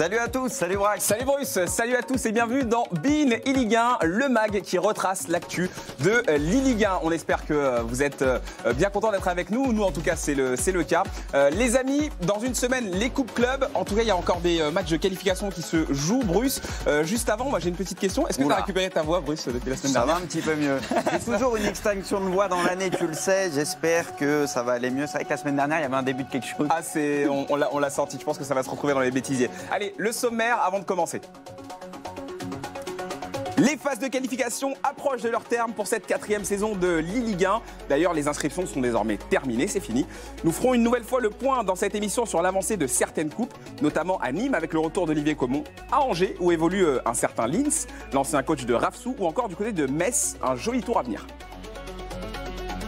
Salut à tous, salut Brak. Salut Bruce, salut à tous et bienvenue dans Bean Iligan, le mag qui retrace l'actu de l'Iligue 1. On espère que vous êtes bien contents d'être avec nous. Nous en tout cas c'est le cas. Les amis, dans une semaine les coupes clubs. En tout cas il y a encore des matchs de qualification qui se jouent. Bruce, juste avant, moi j'ai une petite question. Est-ce que tu as récupéré ta voix Bruce depuis la semaine dernière? Ça va un petit peu mieux. J'ai toujours une extinction de voix dans l'année, tu le sais. J'espère que ça va aller mieux. C'est vrai que la semaine dernière il y avait un début de quelque chose. Ah c'est, on l'a senti, je pense que ça va se retrouver dans les bêtisiers. Allez, le sommaire avant de commencer. Les phases de qualification approchent de leur terme pour cette quatrième saison de l'e-Ligue 1. D'ailleurs, les inscriptions sont désormais terminées, c'est fini. Nous ferons une nouvelle fois le point dans cette émission sur l'avancée de certaines coupes, notamment à Nîmes avec le retour d'Olivier Caumont, à Angers où évolue un certain Linz, l'ancien coach de Rafsou, ou encore du côté de Metz, un joli tour à venir.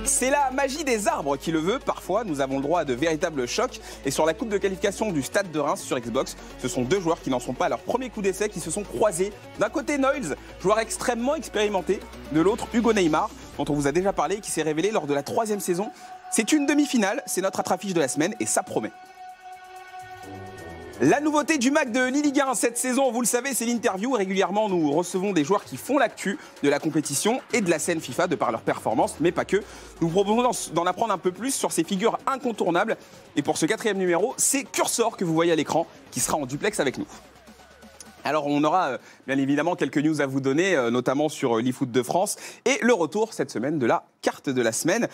C'est la magie des arbres qui le veut. Parfois, nous avons le droit à de véritables chocs. Et sur la coupe de qualification du Stade de Reims sur Xbox, ce sont deux joueurs qui n'en sont pas à leur premier coup d'essai qui se sont croisés. D'un côté, Noylls, joueur extrêmement expérimenté. De l'autre, Hugo Neymar, dont on vous a déjà parlé et qui s'est révélé lors de la troisième saison. C'est une demi-finale, c'est notre attrafiche de la semaine et ça promet. La nouveauté du mag de l'e-Ligue 1 cette saison, vous le savez, c'est l'interview. Régulièrement, nous recevons des joueurs qui font l'actu de la compétition et de la scène FIFA de par leur performance, mais pas que. Nous vous proposons d'en apprendre un peu plus sur ces figures incontournables. Et pour ce quatrième numéro, c'est Cursorr que vous voyez à l'écran, qui sera en duplex avec nous. Alors on aura bien évidemment quelques news à vous donner, notamment sur l'eFoot de France et le retour cette semaine de la carte de la semaine.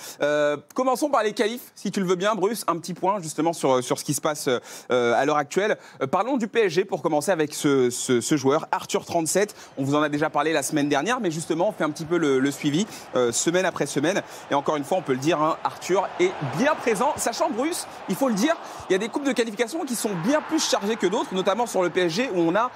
Commençons par les qualifs, si tu le veux bien Bruce, un petit point justement sur ce qui se passe à l'heure actuelle. Parlons du PSG pour commencer avec ce joueur, Arthur 37. On vous en a déjà parlé la semaine dernière, mais justement on fait un petit peu le suivi semaine après semaine. Et encore une fois on peut le dire, hein, Arthur est bien présent. Sachant Bruce, il faut le dire, il y a des coupes de qualification qui sont bien plus chargées que d'autres, notamment sur le PSG où on a...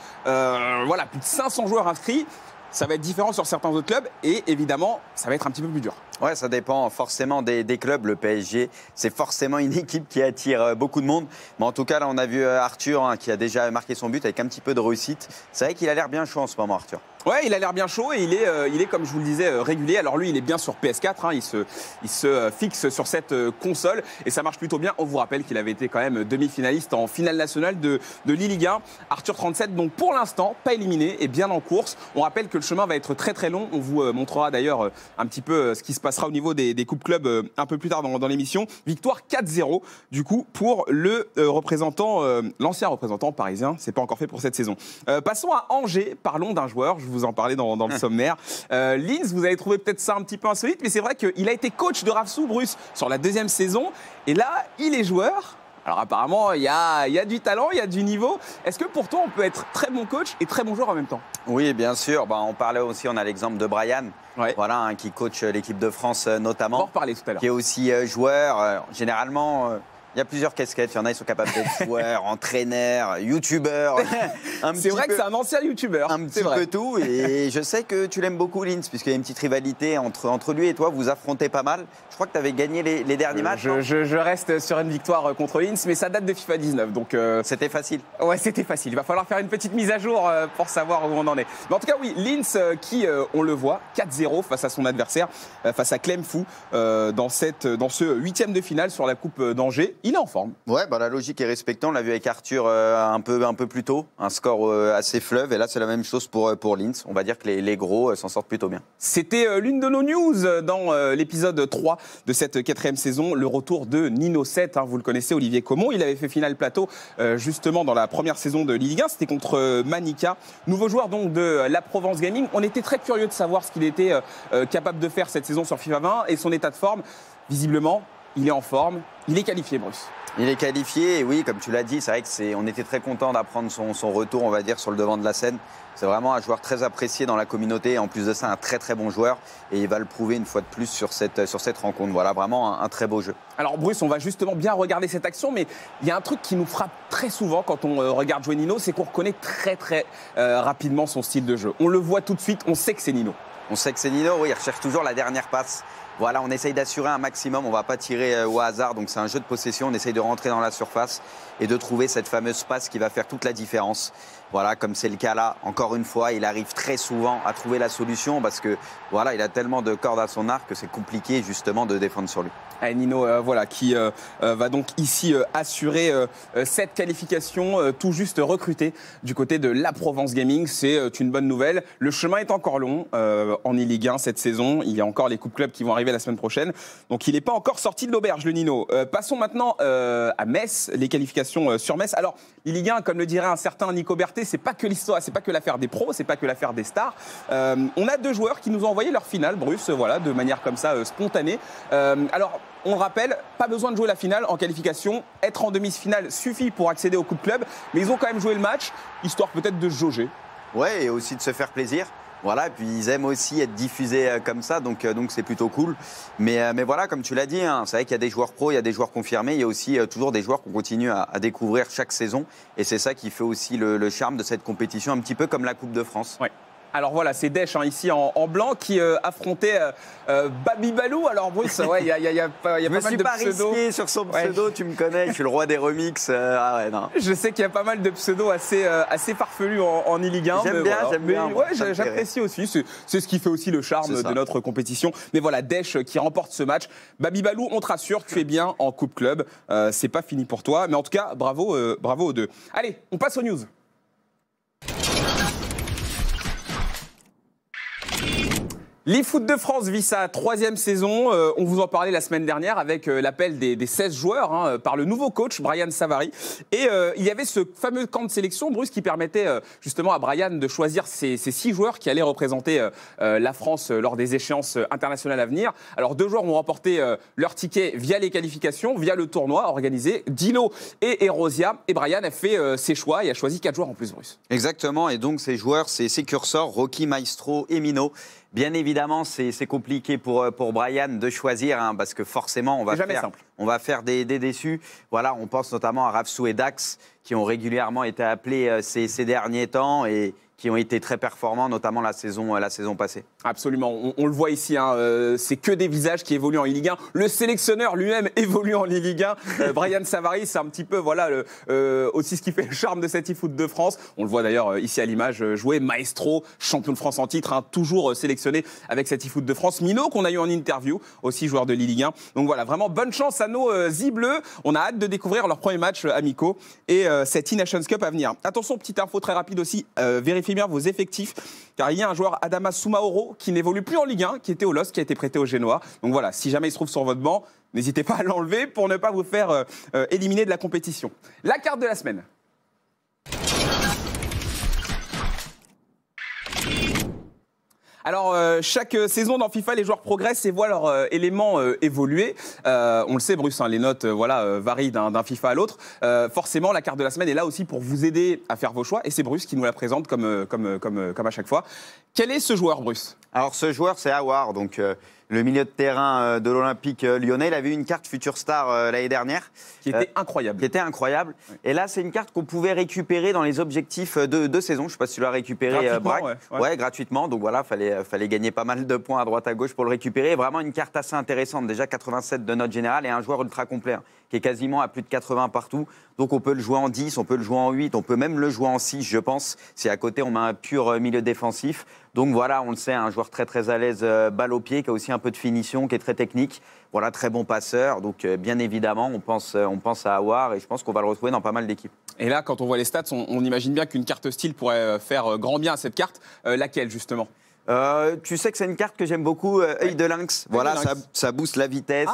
voilà, plus de 500 joueurs inscrits, ça va être différent sur certains autres clubs et évidemment, ça va être un petit peu plus dur. Ouais, ça dépend forcément des clubs. Le PSG, c'est forcément une équipe qui attire beaucoup de monde. Mais en tout cas, là, on a vu Arthur hein, qui a déjà marqué son but avec un petit peu de réussite. C'est vrai qu'il a l'air bien chaud en ce moment, Arthur. Ouais, il a l'air bien chaud et il est comme je vous le disais, régulier. Alors lui, il est bien sur PS4, hein, il se fixe sur cette console et ça marche plutôt bien. On vous rappelle qu'il avait été quand même demi-finaliste en finale nationale de l'e-Ligue 1. Arthur 37, donc pour l'instant, pas éliminé et bien en course. On rappelle que le chemin va être très très long. On vous montrera d'ailleurs un petit peu ce qui se passera au niveau des coupes clubs un peu plus tard dans l'émission. Victoire 4-0 du coup pour le l'ancien représentant parisien. C'est pas encore fait pour cette saison. Passons à Angers, parlons d'un joueur. Je vous en parlais dans le sommaire. Linz, vous avez trouvé peut-être ça un petit peu insolite, mais c'est vrai qu'il a été coach de Rafsou, Bruce, sur la deuxième saison. Et là, il est joueur. Alors apparemment, il y a du talent, il y a du niveau. Est-ce que pour toi, on peut être très bon coach et très bon joueur en même temps? Oui, bien sûr. Ben, on parlait aussi, on a l'exemple de Brian, ouais. Voilà, hein, qui coach l'équipe de France notamment. On va en reparler tout à l'heure. Qui est aussi joueur. Généralement... il y a plusieurs casquettes. Il y en a, ils sont capables d'être joueurs, entraîneurs, youtubeurs. C'est vrai que c'est un ancien youtubeur. Un petit peu tout. Et je sais que tu l'aimes beaucoup, Linz, puisqu'il y a une petite rivalité entre lui et toi. Vous affrontez pas mal. Je crois que tu avais gagné les derniers matchs. Je reste sur une victoire contre Linz, mais ça date de FIFA 19. Donc c'était facile. Ouais, c'était facile. Il va falloir faire une petite mise à jour pour savoir où on en est. Mais en tout cas, oui, Linz qui, on le voit, 4-0 face à son adversaire, face à Clem Fou, dans ce huitième de finale sur la Coupe d'Angers. Il est en forme. Ouais, bah, la logique est respectée. On l'a vu avec Arthur un peu plus tôt. Un score assez fleuve. Et là, c'est la même chose pour Linz. On va dire que les gros s'en sortent plutôt bien. C'était l'une de nos news dans l'épisode 3 de cette quatrième saison. Le retour de Nino 7. Hein, vous le connaissez, Olivier Caumont. Il avait fait finale plateau justement dans la première saison de l'e-Ligue 1. C'était contre Manika. Nouveau joueur donc de la Provence Gaming. On était très curieux de savoir ce qu'il était capable de faire cette saison sur FIFA 20 et son état de forme. Visiblement, il est en forme, il est qualifié, Bruce. Il est qualifié, et oui, comme tu l'as dit, c'est vrai qu'on était très contents d'apprendre son retour, on va dire, sur le devant de la scène. C'est vraiment un joueur très apprécié dans la communauté, et en plus de ça, un très très bon joueur. Et il va le prouver une fois de plus sur cette rencontre. Voilà, vraiment un très beau jeu. Alors Bruce, on va justement bien regarder cette action, mais il y a un truc qui nous frappe très souvent quand on regarde jouer Nino, c'est qu'on reconnaît très très rapidement son style de jeu. On le voit tout de suite, on sait que c'est Nino. On sait que c'est Nino, oui, il recherche toujours la dernière passe. Voilà, on essaye d'assurer un maximum, on ne va pas tirer au hasard, donc c'est un jeu de possession, on essaye de rentrer dans la surface et de trouver cette fameuse passe qui va faire toute la différence. Voilà, comme c'est le cas là, encore une fois, il arrive très souvent à trouver la solution parce que voilà, il a tellement de cordes à son arc que c'est compliqué justement de défendre sur lui. Et Nino, voilà, qui va donc ici assurer cette qualification tout juste recrutée du côté de la Provence Gaming. C'est une bonne nouvelle. Le chemin est encore long en e-Ligue 1 cette saison. Il y a encore les coupes clubs qui vont arriver la semaine prochaine. Donc il n'est pas encore sorti de l'auberge, le Nino. Passons maintenant à Metz, les qualifications sur Metz. Alors, e-Ligue 1, comme le dirait un certain Nico Bertet, c'est pas que l'histoire, c'est pas que l'affaire des pros, c'est pas que l'affaire des stars. On a deux joueurs qui nous ont envoyé leur finale, Bruce, voilà, de manière comme ça spontanée. Alors, on le rappelle, pas besoin de jouer la finale en qualification. Être en demi-finale suffit pour accéder aux coupes clubs. Mais ils ont quand même joué le match, histoire peut-être de se jauger. Ouais, et aussi de se faire plaisir. Voilà, et puis ils aiment aussi être diffusés comme ça, donc c'est plutôt cool. Mais voilà, comme tu l'as dit, hein, c'est vrai qu'il y a des joueurs pros, il y a des joueurs confirmés, il y a aussi toujours des joueurs qu'on continue à découvrir chaque saison. Et c'est ça qui fait aussi le charme de cette compétition, un petit peu comme la Coupe de France. Ouais. Alors voilà, c'est Desch hein, ici en blanc qui affrontait Baby Balou. Alors Bruce, ouais, il y a pas mal de pseudos. Je me suis pas risqué sur son pseudo, ouais. Tu me connais, je suis le roi des remixes. Ah ouais, non. Je sais qu'il y a pas mal de pseudos assez farfelus en e-Ligue 1. J'aime bien, voilà. J'aime bien. Ouais, j'apprécie aussi, c'est ce qui fait aussi le charme de notre compétition. Mais voilà, Desch qui remporte ce match. Baby Balou, on te rassure, tu es bien en Coupe Club. C'est pas fini pour toi, mais en tout cas, bravo aux deux. Allez, on passe aux news. l'eFoot de France vit sa troisième saison. On vous en parlait la semaine dernière avec l'appel des 16 joueurs hein, par le nouveau coach Brian Savary. Et il y avait ce fameux camp de sélection, Bruce, qui permettait justement à Brian de choisir ces 6 joueurs qui allaient représenter la France lors des échéances internationales à venir. Alors 2 joueurs ont remporté leur ticket via les qualifications, via le tournoi organisé, Dino et Eurosia. Et Brian a fait ses choix et a choisi 4 joueurs en plus, Bruce. Exactement, et donc ces joueurs, c'est Cursorr, Rocky, Maestro et Mino. Bien évidemment, c'est compliqué pour Brian de choisir, hein, parce que forcément, on va faire des déçus. Voilà, on pense notamment à Rafsou et Dax, qui ont régulièrement été appelés ces derniers temps et qui ont été très performants, notamment la saison passée. Absolument, on le voit ici, hein, c'est que des visages qui évoluent en e-Ligue 1. Le sélectionneur lui-même évolue en e-Ligue 1. Brian Savary, c'est un petit peu voilà, aussi ce qui fait le charme de cette e-Foot de France. On le voit d'ailleurs ici à l'image jouer. Maestro, champion de France en titre, hein, toujours sélectionné avec cette e-Foot de France. Mino, qu'on a eu en interview, aussi joueur de l'e-Ligue 1. Donc voilà, vraiment bonne chance à nos bleus. On a hâte de découvrir leurs premiers matchs amicaux et cette e-Nations Cup à venir. Attention, petite info très rapide aussi, vérifiez bien vos effectifs, car il y a un joueur, Adama Soumaoro, qui n'évolue plus en Ligue 1, qui était au LOSC, qui a été prêté au Génois. Donc voilà, si jamais il se trouve sur votre banc, n'hésitez pas à l'enlever pour ne pas vous faire éliminer de la compétition. La carte de la semaine. Alors, chaque saison dans FIFA, les joueurs progressent et voient leurs éléments évoluer. On le sait, Bruce, hein, les notes varient d'un FIFA à l'autre. Forcément, la carte de la semaine est là aussi pour vous aider à faire vos choix. Et c'est Bruce qui nous la présente comme à chaque fois. Quel est ce joueur, Bruce? Alors, ce joueur, c'est Awar, donc le milieu de terrain de l'Olympique lyonnais. Il avait eu une carte Future Star l'année dernière. Qui était incroyable. Qui était incroyable. Oui. Et là, c'est une carte qu'on pouvait récupérer dans les objectifs de saison. Je ne sais pas si tu l'as récupéré, Brak. Ouais, gratuitement. Donc voilà, fallait gagner pas mal de points à droite à gauche pour le récupérer. Vraiment une carte assez intéressante. Déjà 87 de note générale et un joueur ultra complet hein, qui est quasiment à plus de 80 partout. Donc on peut le jouer en 10, on peut le jouer en 8, on peut même le jouer en 6, je pense. Si à côté, on met un pur milieu défensif. Donc voilà, on le sait, un joueur très à l'aise, balle au pied, qui a aussi un peu de finition, qui est très technique. Voilà, très bon passeur. Donc bien évidemment, on pense à Awar et je pense qu'on va le retrouver dans pas mal d'équipes. Et là, quand on voit les stats, on imagine bien qu'une carte style pourrait faire grand bien à cette carte. Laquelle, justement ? Tu sais que c'est une carte que j'aime beaucoup, œil de lynx. Voilà, ça booste la vitesse,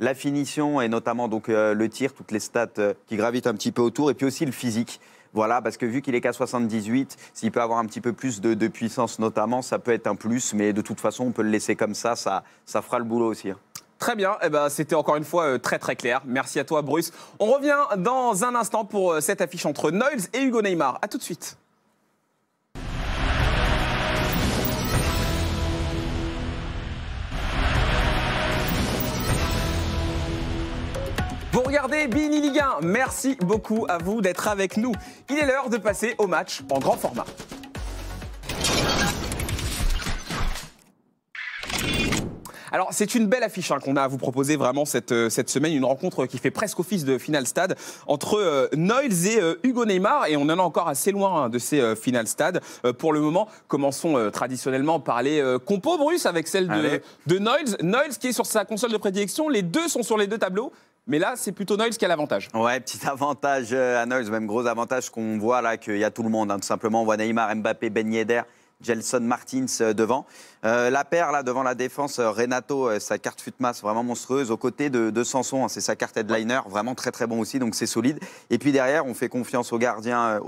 la finition et notamment donc le tir, toutes les stats qui gravitent un petit peu autour et puis aussi le physique. Voilà, parce que vu qu'il est qu'à 78, s'il peut avoir un petit peu plus de puissance notamment, ça peut être un plus. Mais de toute façon, on peut le laisser comme ça, ça fera le boulot aussi. Hein. Très bien, eh ben, c'était encore une fois très clair. Merci à toi, Bruce. On revient dans un instant pour cette affiche entre Noylls et Hugo Neymar. A tout de suite. Vous regardez beIN Iligan, merci beaucoup à vous d'être avec nous. Il est l'heure de passer au match en grand format. Alors c'est une belle affiche hein, qu'on a à vous proposer vraiment cette semaine, une rencontre qui fait presque office de finale stade entre Noylls et Hugo Neymar, et on en est encore assez loin hein, de ces finales stade. Pour le moment, commençons traditionnellement par les compos, Bruce, avec celle de Noylls. Noylls qui est sur sa console de prédilection, les deux sont sur les deux tableaux. Mais là, c'est plutôt Noylls qui a l'avantage. Ouais, petit avantage à Noylls, même gros avantage qu'on voit là, qu'il y a tout le monde, hein, tout simplement. On voit Neymar, Mbappé, Ben Yedder, Gelson Martins devant. La paire là devant la défense, Renato, sa carte Futmas vraiment monstrueuse, aux côtés de Sanson, hein, c'est sa carte headliner, vraiment très très bon aussi, donc c'est solide. Et puis derrière, on fait confiance aux gardiens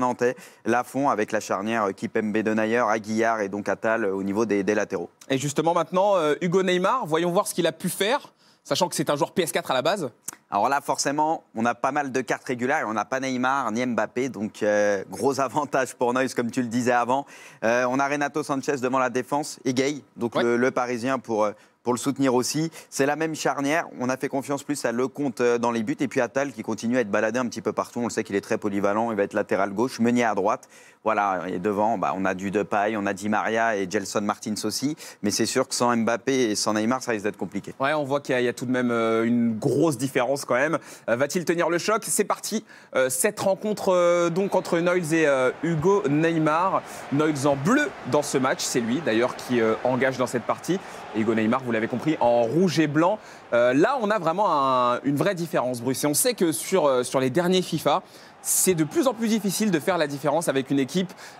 nantais, Lafond avec la charnière Kipembe Denayer, Aguillard et donc Attal au niveau des latéraux. Et justement maintenant, Hugo Neymar, voyons voir ce qu'il a pu faire. Sachant que c'est un joueur PS4 à la base. Alors là, forcément, on a pas mal de cartes régulières et on n'a pas Neymar ni Mbappé. Donc, gros avantage pour Noylls, comme tu le disais avant. On a Renato Sanchez devant la défense et Gueye, donc le Parisien pour le soutenir aussi. C'est la même charnière. On a fait confiance plus à Lecomte dans les buts. Et puis Attal qui continue à être baladé un petit peu partout. On le sait qu'il est très polyvalent. Il va être latéral gauche, Meunier à droite. Voilà, et devant, bah, on a du Depay, on a Di Maria et Gelson Martins aussi. Mais c'est sûr que sans Mbappé et sans Neymar, ça risque d'être compliqué. Ouais, on voit qu'il y a tout de même une grosse différence quand même. Va-t-il tenir le choc? C'est parti. Cette rencontre donc entre Noylls et Hugo Neymar. Noylls en bleu dans ce match. C'est lui d'ailleurs qui engage dans cette partie. Et Hugo Neymar, vous l'avez compris, en rouge et blanc. Là, on a vraiment une vraie différence, Bruce. Et on sait que sur les derniers FIFA, c'est de plus en plus difficile de faire la différence avec une équipe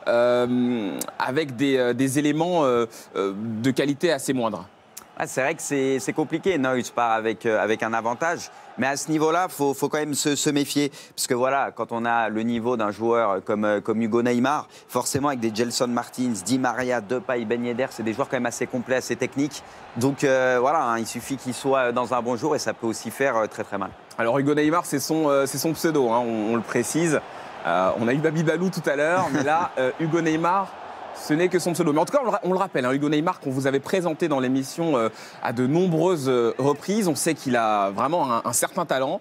avec des éléments de qualité assez moindre. Ah, c'est vrai que c'est compliqué. Noylls part avec un avantage. Mais à ce niveau-là, il faut quand même se méfier. Parce que voilà, quand on a le niveau d'un joueur comme Hugo Neymar, forcément avec des Gelson Martins, Di Maria, Depay, Ben Yedder, c'est des joueurs quand même assez complets, assez techniques. Donc voilà, hein, il suffit qu'ils soient dans un bon jour et ça peut aussi faire très très mal. Alors Hugo Neymar, c'est son pseudo, hein, on le précise. On a eu Baby Balou tout à l'heure, mais là, Hugo Neymar... ce n'est que son pseudo. Mais en tout cas, on le rappelle, hein, Hugo Neymar, qu'on vous avait présenté dans l'émission à de nombreuses reprises. On sait qu'il a vraiment un certain talent.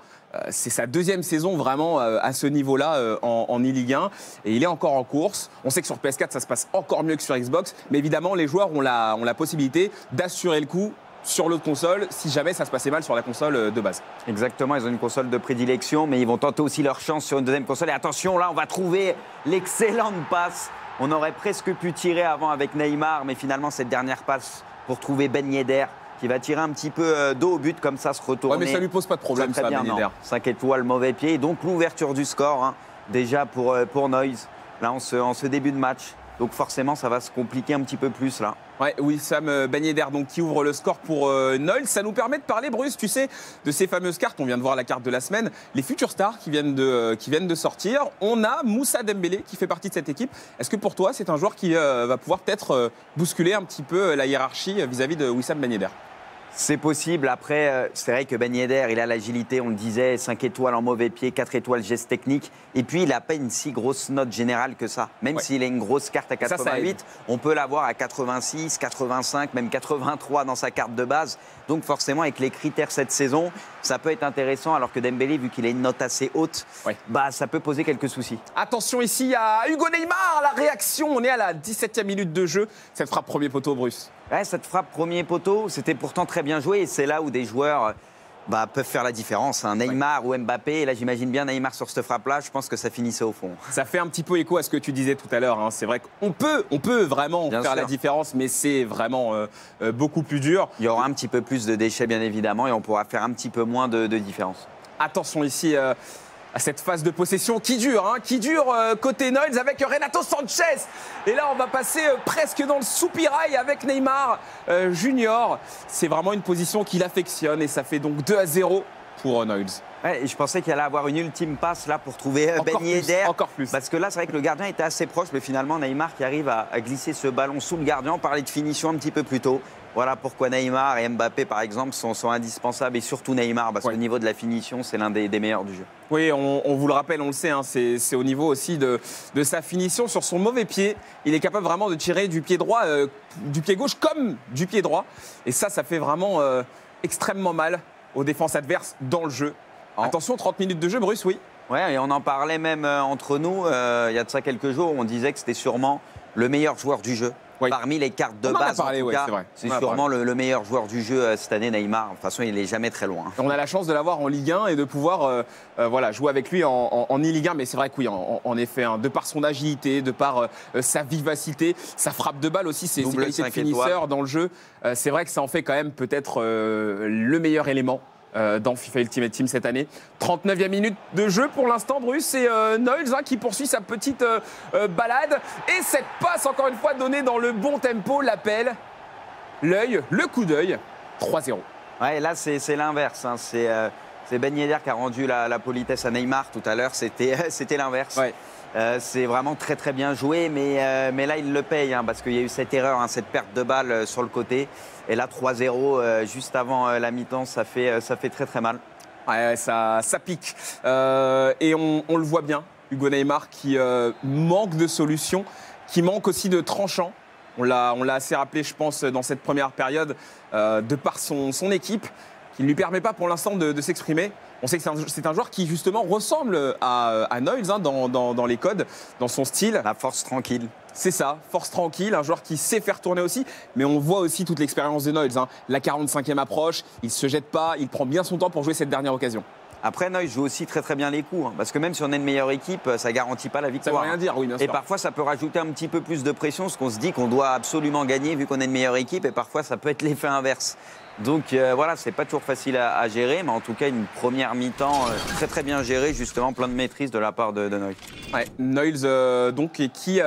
C'est sa deuxième saison vraiment à ce niveau-là en e-Ligue 1. Et il est encore en course. On sait que sur PS4, ça se passe encore mieux que sur Xbox. Mais évidemment, les joueurs ont la possibilité d'assurer le coup sur l'autre console, si jamais ça se passait mal sur la console de base. Exactement, ils ont une console de prédilection, mais ils vont tenter aussi leur chance sur une deuxième console. Et attention, là, on va trouver l'excellente passe. On aurait presque pu tirer avant avec Neymar, mais finalement, cette dernière passe pour trouver Ben Yedder, qui va tirer un petit peu d'eau au but, comme ça, se retourner. Ouais, mais ça lui pose pas de problème, ça, Ben Yedder. 5 étoiles, mauvais pied. Et donc, l'ouverture du score, hein, déjà pour Noylls, là, en ce début de match. Donc forcément, ça va se compliquer un petit peu plus là. Ouais, Wissam Ben Yedder donc qui ouvre le score pour Noylls. Ça nous permet de parler, Bruce, tu sais, de ces fameuses cartes. On vient de voir la carte de la semaine. Les futures stars qui viennent de sortir. On a Moussa Dembele qui fait partie de cette équipe. Est-ce que pour toi, c'est un joueur qui va pouvoir peut-être bousculer un petit peu la hiérarchie vis-à-vis de Wissam Ben Yedder? C'est possible. Après, c'est vrai que Ben Yedder, il a l'agilité, on le disait, 5 étoiles en mauvais pied, 4 étoiles geste technique. Et puis, il n'a pas une si grosse note générale que ça. Même s'il a une grosse carte à 88, ça on peut l'avoir à 86, 85, même 83 dans sa carte de base. Donc forcément, avec les critères cette saison, ça peut être intéressant. Alors que Dembélé, vu qu'il a une note assez haute, bah, ça peut poser quelques soucis. Attention ici à Hugo Neymar, la réaction. On est à la 17e minute de jeu. Cette frappe premier poteau, Bruce. Ouais, cette frappe premier poteau, c'était pourtant très bien joué. Et c'est là où des joueurs peuvent faire la différence. Hein. Neymar ou Mbappé. Et là, j'imagine bien Neymar sur cette frappe-là. Je pense que ça finissait au fond. Ça fait un petit peu écho à ce que tu disais tout à l'heure. Hein. C'est vrai qu'on peut vraiment bien faire la différence, mais c'est vraiment beaucoup plus dur. Il y aura un petit peu plus de déchets, bien évidemment, et on pourra faire un petit peu moins de différence. Attention ici... à cette phase de possession qui dure côté Noylls avec Renato Sanchez. Et là, on va passer presque dans le soupirail avec Neymar Junior. C'est vraiment une position qu'il affectionne et ça fait donc 2-0 pour Noylls. Ouais, je pensais qu'il allait avoir une ultime passe là pour trouver Ben Yedder. Encore plus. Parce que là, c'est vrai que le gardien était assez proche, mais finalement, Neymar qui arrive à glisser ce ballon sous le gardien. On parlait de finition un petit peu plus tôt. Voilà pourquoi Neymar et Mbappé, par exemple, sont indispensables. Et surtout Neymar, parce qu'au niveau de la finition, c'est l'un des meilleurs du jeu. Oui, on vous le rappelle, on le sait, hein, c'est au niveau aussi de sa finition sur son mauvais pied. Il est capable vraiment de tirer du pied droit, du pied gauche comme du pied droit. Et ça fait vraiment extrêmement mal aux défenses adverses dans le jeu. Attention, 30 minutes de jeu, Bruce, oui. Ouais, et on en parlait même entre nous, il y a de ça quelques jours. On disait que c'était sûrement le meilleur joueur du jeu. Oui. Parmi les cartes de base, c'est sûrement le meilleur joueur du jeu cette année, Neymar. De toute façon, il n'est jamais très loin. On a la chance de l'avoir en Ligue 1 et de pouvoir voilà, jouer avec lui en e-Ligue 1. Mais c'est vrai que oui, en effet, hein, de par son agilité, de par sa vivacité, sa frappe de balle aussi, ses qualités de finisseur dans le jeu, c'est vrai que ça en fait quand même peut-être le meilleur élément dans FIFA Ultimate Team cette année. 39e minute de jeu pour l'instant, Bruce, et Noylls qui poursuit sa petite balade. Et cette passe, encore une fois, donnée dans le bon tempo, l'appel, l'œil, le coup d'œil, 3-0. Ouais, là, c'est l'inverse. Hein. C'est Ben Yedder qui a rendu la politesse à Neymar tout à l'heure. C'était l'inverse. Ouais. C'est vraiment très très bien joué, mais là il le paye hein, parce qu'il y a eu cette erreur, hein, cette perte de balle sur le côté. Et là 3-0 juste avant la mi-temps, ça fait très très mal. Ouais, ça pique. Et on le voit bien, Hugo Neymar qui manque de solutions, qui manque aussi de tranchants. On l'a assez rappelé je pense dans cette première période, de par son équipe, qui ne lui permet pas pour l'instant de s'exprimer. On sait que c'est un joueur qui, justement, ressemble à Noylls hein, dans les codes, dans son style. La force tranquille. C'est ça, force tranquille, un joueur qui sait faire tourner aussi. Mais on voit aussi toute l'expérience de Noylls. Hein. La 45e approche, il ne se jette pas, il prend bien son temps pour jouer cette dernière occasion. Après, Noylls joue aussi très très bien les coups. Hein, parce que même si on est une meilleure équipe, ça ne garantit pas la victoire. Ça ne veut rien dire, oui, bien sûr. Et parfois, ça peut rajouter un petit peu plus de pression, parce qu'on se dit qu'on doit absolument gagner vu qu'on est une meilleure équipe. Et parfois, ça peut être l'effet inverse. Donc voilà, c'est pas toujours facile à gérer, mais en tout cas une première mi-temps très très bien gérée, justement plein de maîtrise de la part de Noylls. Ouais, Noylls donc qui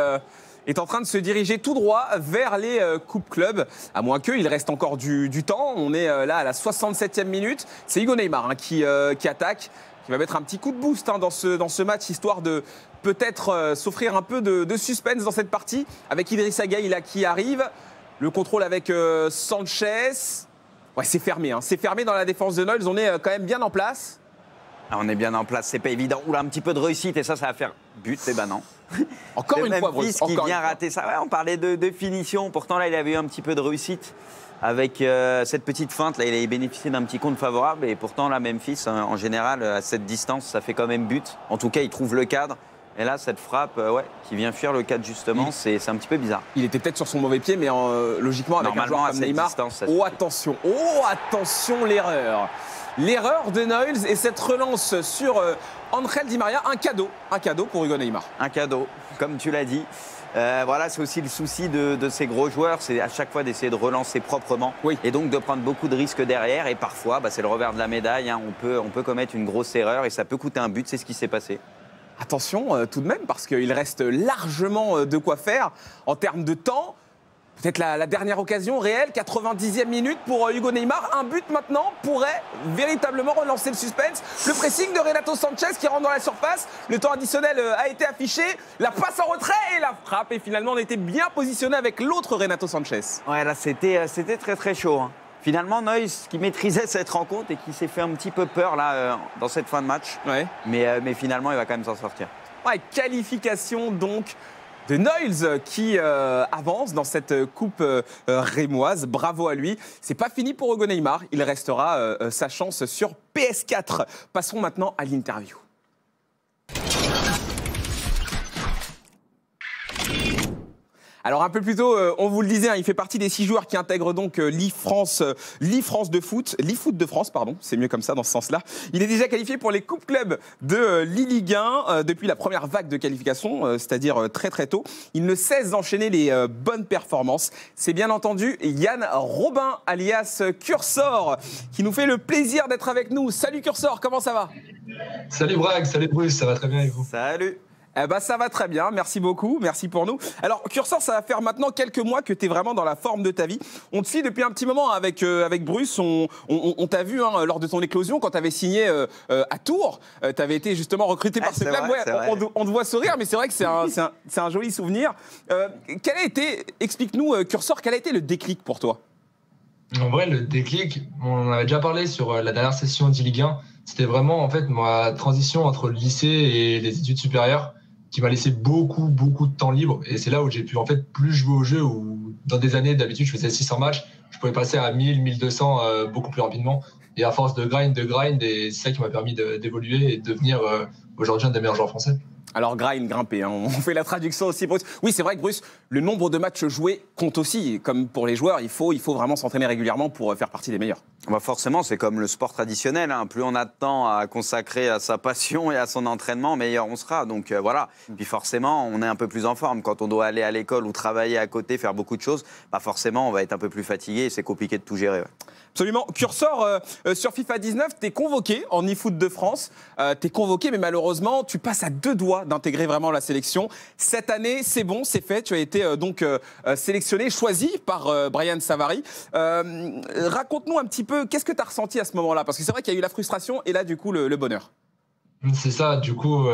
est en train de se diriger tout droit vers les coupes clubs, à moins qu'il reste encore du temps. On est là à la 67e minute. C'est Hugo Neymar hein, qui attaque, qui va mettre un petit coup de boost hein, dans ce match, histoire de peut-être s'offrir un peu de suspense dans cette partie. Avec Idrissa Gueye là qui arrive, le contrôle avec Sanchez. Ouais, c'est fermé, hein. C'est fermé dans la défense de Noylls. On est quand même bien en place. Ah, on est bien en place, c'est pas évident. Oula, un petit peu de réussite et ça va faire but. Eh ben non. Encore une fois, Bruce. Encore qui vient rater ça. Ouais, on parlait de finition. Pourtant, là, il avait eu un petit peu de réussite avec cette petite feinte. Là, il a bénéficié d'un petit compte favorable. Et pourtant, là, Memphis, en général, à cette distance, ça fait quand même but. En tout cas, il trouve le cadre. Et là, cette frappe ouais, qui vient fuir le cadre, justement, c'est un petit peu bizarre. Il était peut-être sur son mauvais pied, mais logiquement, avec un joueur comme Neymar, attention l'erreur. L'erreur de Noylls et cette relance sur Angel Di Maria, un cadeau pour Hugo Neymar. Un cadeau, comme tu l'as dit. Voilà, c'est aussi le souci de ces gros joueurs, c'est à chaque fois d'essayer de relancer proprement et donc de prendre beaucoup de risques derrière. Et parfois, bah, c'est le revers de la médaille, hein, on peut commettre une grosse erreur et ça peut coûter un but, c'est ce qui s'est passé. Attention tout de même, parce qu'il reste largement de quoi faire en termes de temps. Peut-être la dernière occasion réelle, 90e minute pour Hugo Neymar. Un but maintenant pourrait véritablement relancer le suspense. Le pressing de Renato Sanchez qui rentre dans la surface. Le temps additionnel a été affiché. La passe en retrait et la frappe. Et finalement, on était bien positionné avec l'autre Renato Sanchez. Ouais, là, c'était très, très chaud. Hein. Finalement, Noylls qui maîtrisait cette rencontre et qui s'est fait un petit peu peur là, dans cette fin de match. Ouais. Mais finalement, il va quand même s'en sortir. Ouais, qualification donc de Noylls qui avance dans cette coupe rémoise. Bravo à lui. C'est pas fini pour Hugo Neymar. Il restera sa chance sur PS4. Passons maintenant à l'interview. Alors un peu plus tôt, on vous le disait, hein, il fait partie des 6 joueurs qui intègrent donc l'eFoot de France, pardon, c'est mieux comme ça dans ce sens-là. Il est déjà qualifié pour les coupes clubs de l'e-Ligue 1 depuis la première vague de qualification, c'est-à-dire très très tôt. Il ne cesse d'enchaîner les bonnes performances. C'est bien entendu Yann Robin, alias Cursorr, qui nous fait le plaisir d'être avec nous. Salut Cursorr, comment ça va? Salut Brak, salut Bruce, ça va très bien avec vous? Salut. Eh ben, ça va très bien, merci beaucoup, merci pour nous. Alors Cursorr, ça va faire maintenant quelques mois que tu es vraiment dans la forme de ta vie. On te suit depuis un petit moment avec Bruce, on t'a vu hein, lors de ton éclosion quand tu avais signé à Tours, tu avais été justement recruté par ce club, on te voit sourire, mais c'est vrai que c'est un joli souvenir. Explique-nous Cursorr, quel a été le déclic pour toi? En vrai, le déclic, on en avait déjà parlé sur la dernière session d'e-Ligue 1, c'était vraiment en fait ma transition entre le lycée et les études supérieures, qui m'a laissé beaucoup de temps libre. Et c'est là où j'ai pu en fait plus jouer au jeu, où dans des années, d'habitude, je faisais 600 matchs, je pouvais passer à 1000, 1200 beaucoup plus rapidement. Et à force de grind, et c'est ça qui m'a permis d'évoluer et de devenir aujourd'hui un des meilleurs joueurs français. Alors, grimper, hein, on fait la traduction aussi. Bruce. Oui, c'est vrai que Bruce, le nombre de matchs joués compte aussi. Comme pour les joueurs, il faut vraiment s'entraîner régulièrement pour faire partie des meilleurs. Bah forcément, c'est comme le sport traditionnel. Hein. Plus on a de temps à consacrer à sa passion et à son entraînement, meilleur on sera. Donc voilà. Puis forcément, on est un peu plus en forme. Quand on doit aller à l'école ou travailler à côté, faire beaucoup de choses, bah forcément, on va être un peu plus fatigué et c'est compliqué de tout gérer. Ouais. Absolument. Cursorr, sur FIFA 19, t'es convoqué en eFoot de France. T'es convoqué, mais malheureusement, tu passes à deux doigts d'intégrer vraiment la sélection. Cette année, c'est bon, c'est fait. Tu as été sélectionné, choisi par Brian Savary. Raconte-nous un petit peu, qu'est-ce que tu as ressenti à ce moment-là? Parce que c'est vrai qu'il y a eu la frustration et là, du coup, le bonheur. C'est ça, du coup,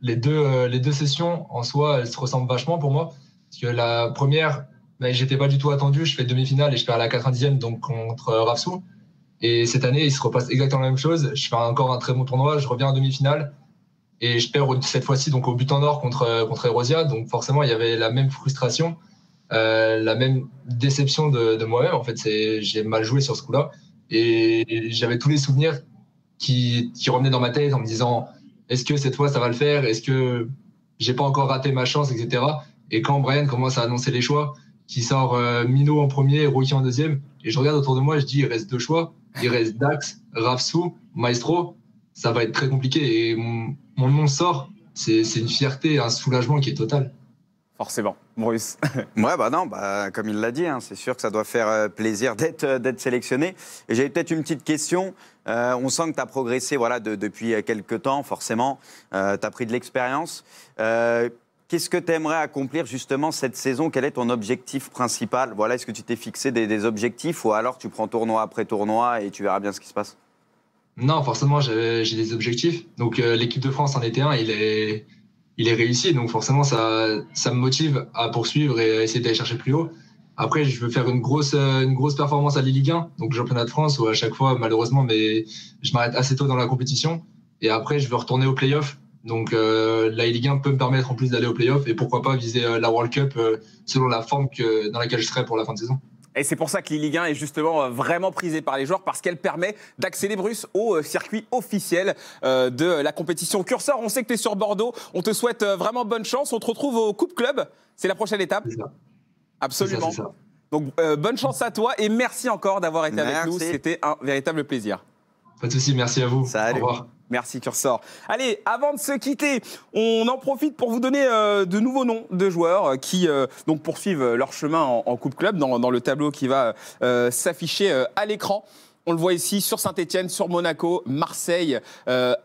les deux sessions, en soi, elles se ressemblent vachement pour moi. Parce que la première, bah, j'étais pas du tout attendu. Je fais demi-finale et je perds à la 90e, donc contre Rafsou. Et cette année, il se repasse exactement la même chose. Je fais encore un très bon tournoi, je reviens en demi-finale. Et je perds cette fois-ci donc au but en or contre Eurosia. Donc forcément, il y avait la même frustration, la même déception de moi-même. En fait, j'ai mal joué sur ce coup-là. Et j'avais tous les souvenirs qui revenaient dans ma tête en me disant « Est-ce que cette fois, ça va le faire? Est-ce que j'ai pas encore raté ma chance, etc. » Et quand Brian commence à annoncer les choix, qui sort Mino en premier, Rocky en deuxième, et je regarde autour de moi, je dis « Il reste deux choix. Il reste Dax, Rafsou, Maestro. Ça va être très compliqué. » Et mon nom sort, c'est une fierté, un soulagement qui est total. Forcément, Bruce. Ouais, bah non, bah, comme il l'a dit, hein, c'est sûr que ça doit faire plaisir d'être sélectionné. Et j'avais peut-être une petite question. On sent que tu as progressé voilà, depuis quelques temps, forcément. Tu as pris de l'expérience. Qu'est-ce que tu aimerais accomplir justement cette saison? Quel est ton objectif principal? Voilà, est-ce que tu t'es fixé des objectifs ou alors tu prends tournoi après tournoi et tu verras bien ce qui se passe? Non, forcément, j'ai des objectifs. Donc, l'équipe de France en était un, il est réussi. Donc, forcément, ça me motive à poursuivre et à essayer d'aller chercher plus haut. Après, je veux faire une grosse performance à l'e-Ligue 1, donc championnat de France, où à chaque fois, malheureusement, mais je m'arrête assez tôt dans la compétition. Et après, je veux retourner au play-off. Donc, la e-Ligue 1 peut me permettre en plus d'aller au play-off et pourquoi pas viser la World Cup selon la forme dans laquelle je serai pour la fin de saison. Et c'est pour ça que l'e-Ligue 1 est justement vraiment prisée par les joueurs parce qu'elle permet d'accéder, Bruce, au circuit officiel de la compétition. Cursorr, on sait que tu es sur Bordeaux. On te souhaite vraiment bonne chance. On te retrouve au Coupe Club. C'est la prochaine étape. Absolument. Ça. Donc, bonne chance à toi et merci encore d'avoir été avec nous. C'était un véritable plaisir. Pas de souci, merci à vous. Salut. Au revoir. Merci Cursorr. Allez, avant de se quitter, on en profite pour vous donner de nouveaux noms de joueurs qui donc poursuivent leur chemin en Coupe Club dans le tableau qui va s'afficher à l'écran. On le voit ici sur Saint-Etienne, sur Monaco, Marseille,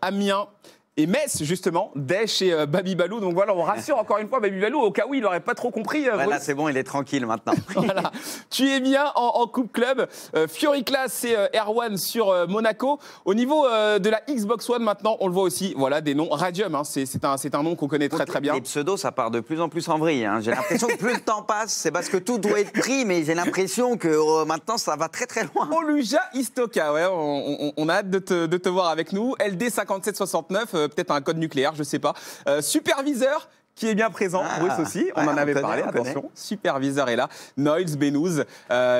Amiens et Metz, justement, Desch et Baby Balou. Donc voilà, on rassure encore une fois Baby Balou, au cas où il n'aurait pas trop compris. Voilà, c'est bon, il est tranquille maintenant. Voilà. Tu es bien en Coupe Club. Fiori Class et Erwan sur Monaco. Au niveau de la Xbox One maintenant, on le voit aussi, voilà, des noms. Radium, hein, c'est un nom qu'on connaît très très bien. Les pseudos, ça part de plus en plus en vrille. Hein. J'ai l'impression que plus le temps passe, c'est parce que tout doit être pris, mais j'ai l'impression que maintenant, ça va très très loin. Oluja Istoka, ouais, on a hâte de te voir avec nous. LD5769, peut-être un code nucléaire, je ne sais pas. Superviseur qui est bien présent, Bruce aussi, on en avait parlé, attention. Superviseur est là, Noylls Benouz,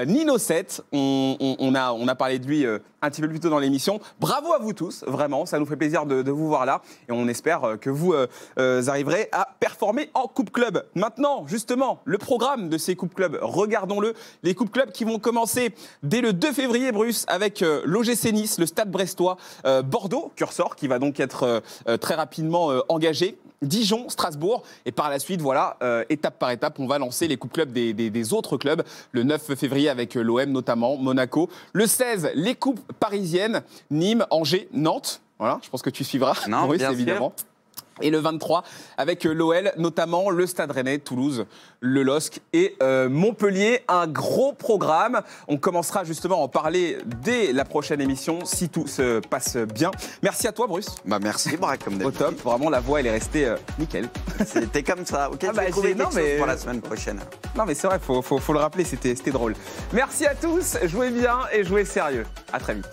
Nino 7, on a parlé de lui un petit peu plus tôt dans l'émission. Bravo à vous tous, vraiment, ça nous fait plaisir de vous voir là et on espère que vous arriverez à performer en Coupe Club. Maintenant, justement, le programme de ces Coupes Club, regardons-le. Les Coupes Club qui vont commencer dès le 2 février, Bruce, avec l'OGC Nice, le Stade Brestois, Bordeaux, Cursorr, qui va donc être très rapidement engagé. Dijon, Strasbourg et par la suite, voilà, étape par étape, on va lancer les coupes clubs des autres clubs. Le 9 février avec l'OM notamment, Monaco. Le 16, les coupes parisiennes, Nîmes, Angers, Nantes. Voilà, je pense que tu suivras. Non, oui, bien évidemment. Sûr. Et le 23 avec l'OL, notamment le Stade Rennais, Toulouse, le LOSC et Montpellier. Un gros programme. On commencera justement à en parler dès la prochaine émission, si tout se passe bien. Merci à toi, Bruce. Bah merci, Brak, comme d'habitude. Au top. Vraiment, la voix, elle est restée nickel. C'était comme ça. Ok, bah, trouver quelque chose pour la semaine prochaine. Non, mais c'est vrai, faut le rappeler, c'était drôle. Merci à tous. Jouez bien et jouez sérieux. À très vite.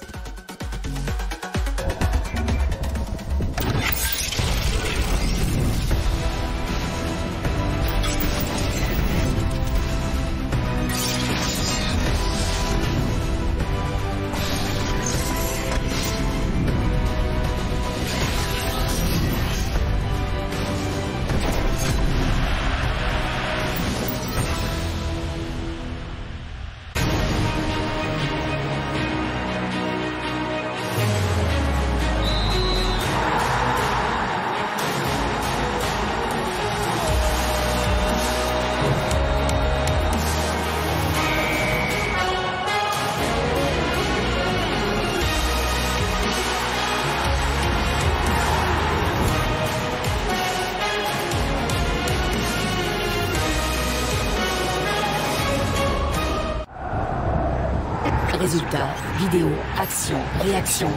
Résultats, vidéos, actions, réactions.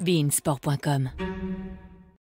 BeIN Sport.com.